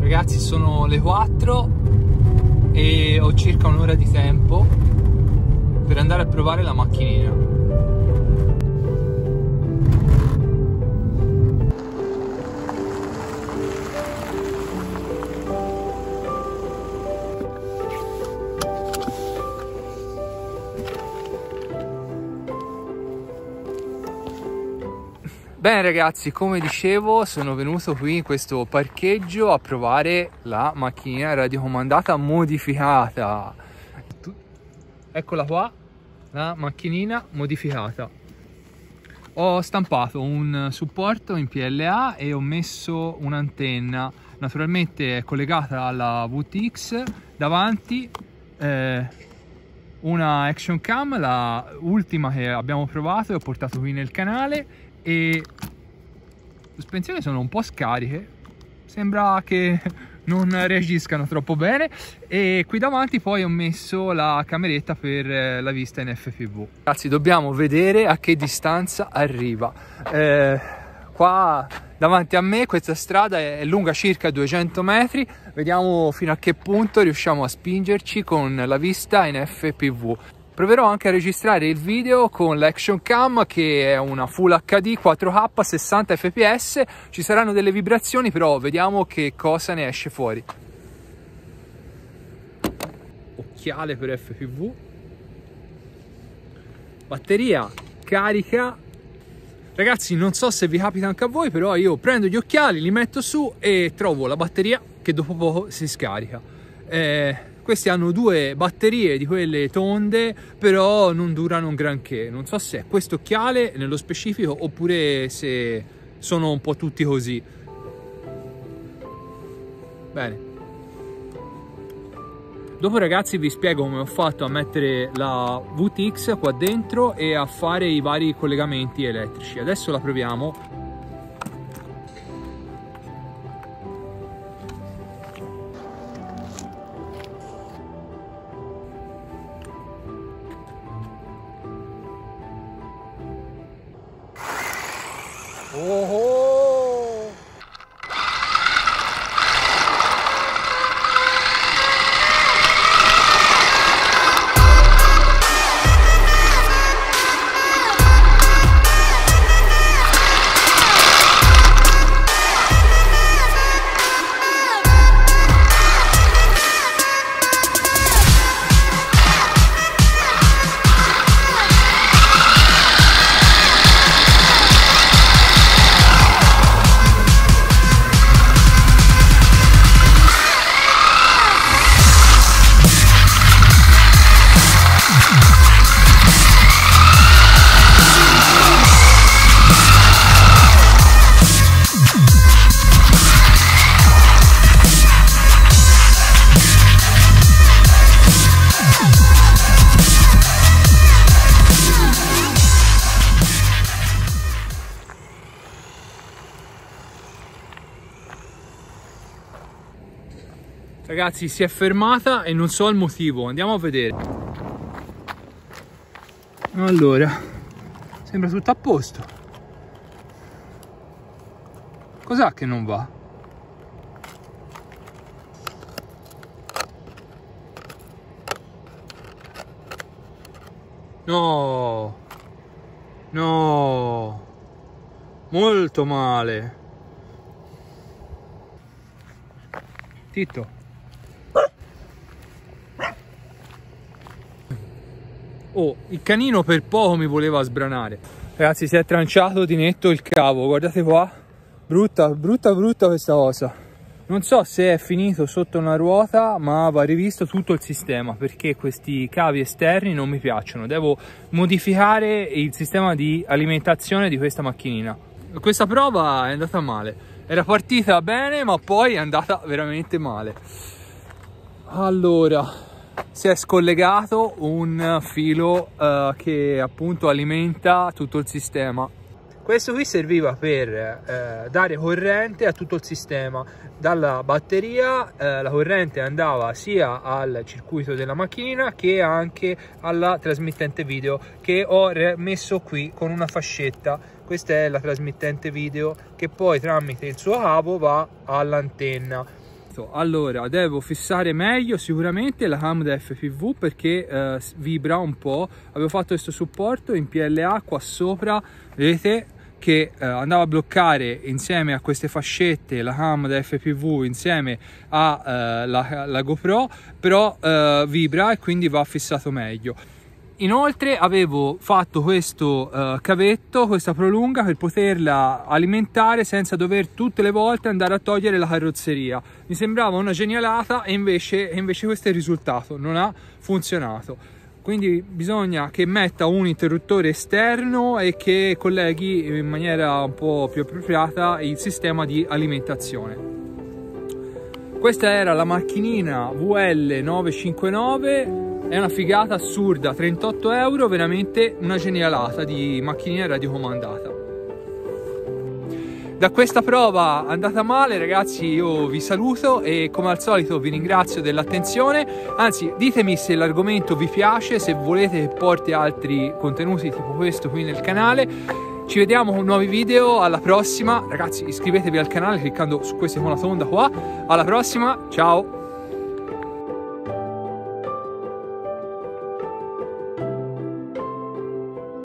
Ragazzi, sono le 4 e ho circa un'ora di tempo per andare a provare la macchinina. Bene ragazzi, come dicevo, sono venuto qui in questo parcheggio a provare la macchinina radiocomandata modificata. Eccola qua, la macchinina modificata. Ho stampato un supporto in PLA e ho messo un'antenna, naturalmente è collegata alla VTX, davanti una action cam, la ultima che abbiamo provato e ho portato qui nel canale. E le sospensioni sono un po' scariche, sembra che non reagiscano troppo bene, e qui davanti poi ho messo la cameretta per la vista in FPV. Ragazzi, dobbiamo vedere a che distanza arriva. Qua davanti a me questa strada è lunga circa 200 metri, vediamo fino a che punto riusciamo a spingerci con la vista in FPV. Proverò anche a registrare il video con l'Action Cam, che è una Full HD 4K 60 fps, ci saranno delle vibrazioni, però vediamo che cosa ne esce fuori. Occhiale per FPV. Batteria carica. Ragazzi, non so se vi capita anche a voi, però io prendo gli occhiali, li metto su e trovo la batteria che dopo poco si scarica. Questi hanno due batterie di quelle tonde, però non durano un granché. Non so se è questo occhiale nello specifico oppure se sono un po' tutti così. Bene. Dopo ragazzi vi spiego come ho fatto a mettere la VTX qua dentro e a fare i vari collegamenti elettrici. Adesso la proviamo. Oh! Ragazzi, si è fermata e non so il motivo, andiamo a vedere. Allora, sembra tutto a posto. Cos'ha che non va? No! No! Molto male! Tito! Oh, il canino per poco mi voleva sbranare. Ragazzi, si è tranciato di netto il cavo, guardate qua. Brutta, brutta, brutta questa cosa. Non so se è finito sotto una ruota, ma va rivisto tutto il sistema, perché questi cavi esterni non mi piacciono. Devo modificare il sistema di alimentazione di questa macchinina. Questa prova è andata male. Era partita bene, ma poi è andata veramente male. Allora, si è scollegato un filo che appunto alimenta tutto il sistema. Questo qui serviva per dare corrente a tutto il sistema. Dalla batteria la corrente andava sia al circuito della macchina che anche alla trasmittente video, che ho messo qui con una fascetta. Questa è la trasmittente video che poi tramite il suo cavo va all'antenna. Allora devo fissare meglio sicuramente la camera FPV perché vibra un po'. Avevo fatto questo supporto in PLA qua sopra, vedete che andava a bloccare insieme a queste fascette la camera FPV insieme alla GoPro, però vibra e quindi va fissato meglio. Inoltre avevo fatto questo cavetto, questa prolunga, per poterla alimentare senza dover tutte le volte andare a togliere la carrozzeria. Mi sembrava una genialata e invece questo è il risultato, non ha funzionato. Quindi bisogna che metta un interruttore esterno e che colleghi in maniera un po' più appropriata il sistema di alimentazione. Questa era la macchinina WL A959. È una figata assurda, 38 euro, veramente una genialata di macchinina radiocomandata. Da questa prova andata male, ragazzi, io vi saluto e come al solito vi ringrazio dell'attenzione. Anzi, ditemi se l'argomento vi piace, se volete che porti altri contenuti tipo questo qui nel canale. Ci vediamo con nuovi video, alla prossima. Ragazzi, iscrivetevi al canale cliccando su questa icona tonda qua. Alla prossima, ciao!